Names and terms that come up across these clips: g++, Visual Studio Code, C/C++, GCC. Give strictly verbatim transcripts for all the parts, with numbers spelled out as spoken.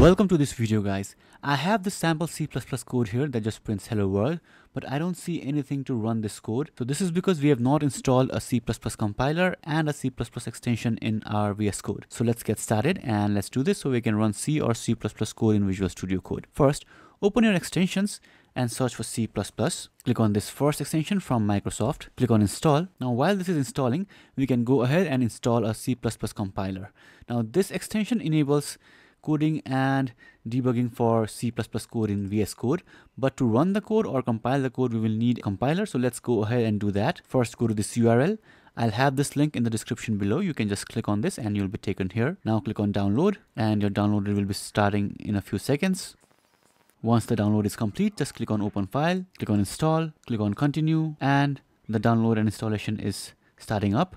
Welcome to this video, guys. I have the sample C plus plus code here that just prints hello world, but I don't see anything to run this code. So this is because we have not installed a C plus plus compiler and a C plus plus extension in our V S Code. So let's get started and let's do this so we can run C or C plus plus code in Visual Studio Code. First, open your extensions and search for C plus plus. Click on this first extension from Microsoft. Click on install. Now while this is installing, we can go ahead and install a C plus plus compiler. Now this extension enables coding and debugging for C plus plus code in V S Code, but to run the code or compile the code we will need a compiler, so let's go ahead and do that. First, go to this U R L. I'll have this link in the description below. You can just click on this and you'll be taken here. Now click on download and your download will be starting in a few seconds. Once the download is complete, just click on open file, click on install, click on continue, and the download and installation is starting up.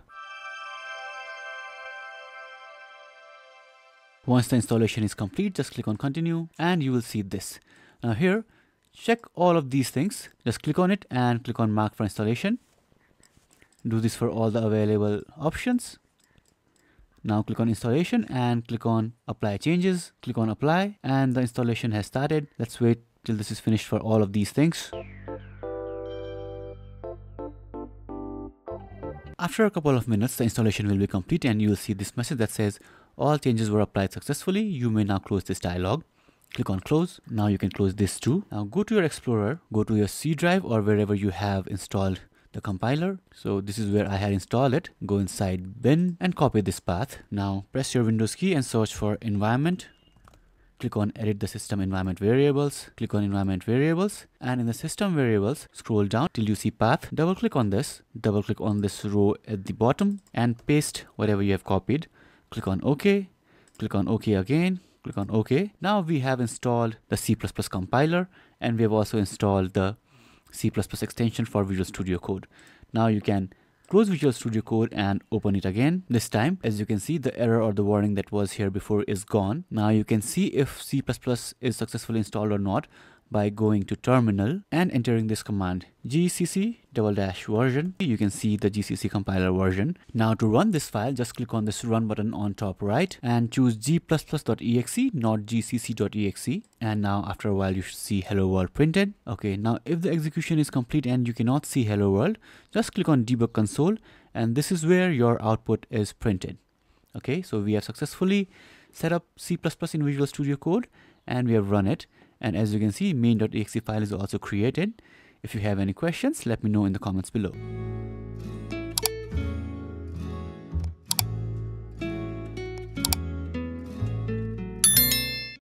Once the installation is complete, just click on continue and you will see this. Now here, check all of these things. Just click on it and click on mark for installation. Do this for all the available options. Now click on installation and click on apply changes. Click on apply and the installation has started. Let's wait till this is finished for all of these things. After a couple of minutes, the installation will be complete and you will see this message that says, all changes were applied successfully. You may now close this dialog. Click on close. Now you can close this too. Now go to your Explorer, go to your C drive or wherever you have installed the compiler. So this is where I had installed it. Go inside bin and copy this path. Now press your Windows key and search for environment. Click on edit the system environment variables. Click on environment variables, and in the system variables, scroll down till you see path. Double click on this. Double click on this row at the bottom and paste whatever you have copied. Click on OK, click on OK again, click on OK. Now we have installed the C plus plus compiler and we have also installed the C plus plus extension for Visual Studio Code. Now you can close Visual Studio Code and open it again. This time, as you can see, the error or the warning that was here before is gone. Now you can see if C plus plus is successfully installed or not by going to terminal and entering this command, G C C double dash version. You can see the G C C compiler version. Now to run this file, just click on this run button on top right and choose g plus plus dot E X E, not G C C dot E X E. And now after a while you should see hello world printed. Okay, now if the execution is complete and you cannot see hello world, just click on debug console and this is where your output is printed. Okay, so we have successfully set up C plus plus in Visual Studio Code and we have run it. And as you can see, main dot E X E file is also created. If you have any questions, let me know in the comments below.